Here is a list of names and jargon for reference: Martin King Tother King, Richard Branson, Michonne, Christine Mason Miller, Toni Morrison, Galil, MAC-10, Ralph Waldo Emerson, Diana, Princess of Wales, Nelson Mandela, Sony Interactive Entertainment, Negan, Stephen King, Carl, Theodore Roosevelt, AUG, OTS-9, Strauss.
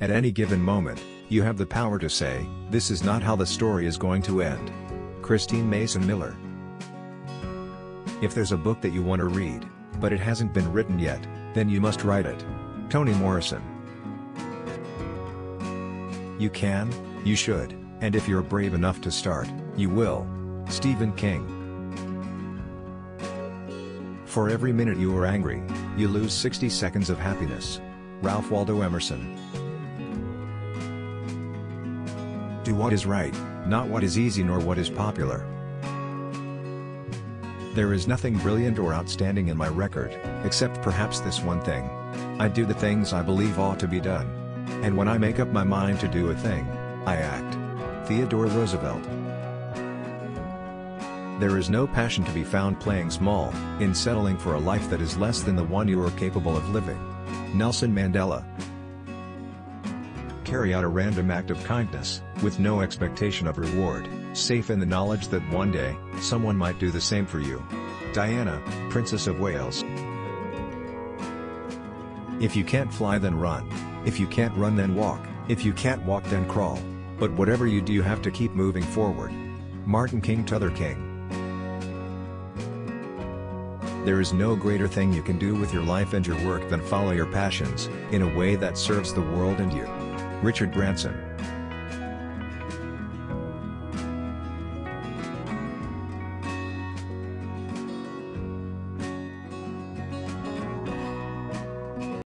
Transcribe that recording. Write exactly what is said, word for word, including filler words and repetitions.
At any given moment, you have the power to say, this is not how the story is going to end. Christine Mason Miller. If there's a book that you want to read, but it hasn't been written yet, then you must write it. Toni Morrison. You can, you should, and if you're brave enough to start, you will. Stephen King. For every minute you are angry, you lose sixty seconds of happiness. Ralph Waldo Emerson. Do what is right, not what is easy nor what is popular. There is nothing brilliant or outstanding in my record, except perhaps this one thing. I do the things I believe ought to be done. And when I make up my mind to do a thing, I act. Theodore Roosevelt. There is no passion to be found playing small, in settling for a life that is less than the one you are capable of living. Nelson Mandela. Carry out a random act of kindness, with no expectation of reward, safe in the knowledge that one day, someone might do the same for you. Diana, Princess of Wales. If you can't fly, then run. If you can't run, then walk. If you can't walk, then crawl. But whatever you do, you have to keep moving forward. Martin King Tother King. There is no greater thing you can do with your life and your work than follow your passions, in a way that serves the world and you. Richard Branson.